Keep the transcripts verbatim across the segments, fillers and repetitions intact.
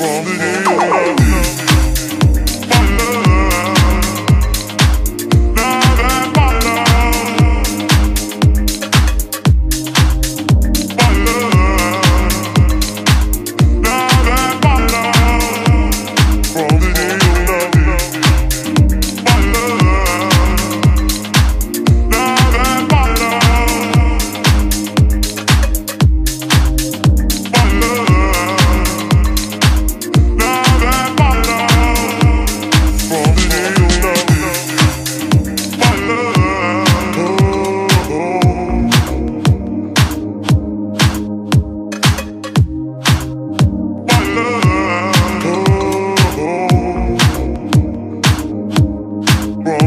from the end. My love, now that my love, my love, now that my love from the end. From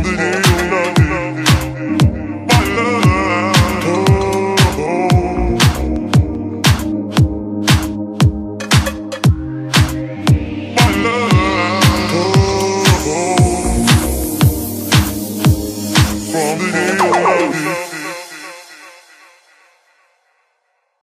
the day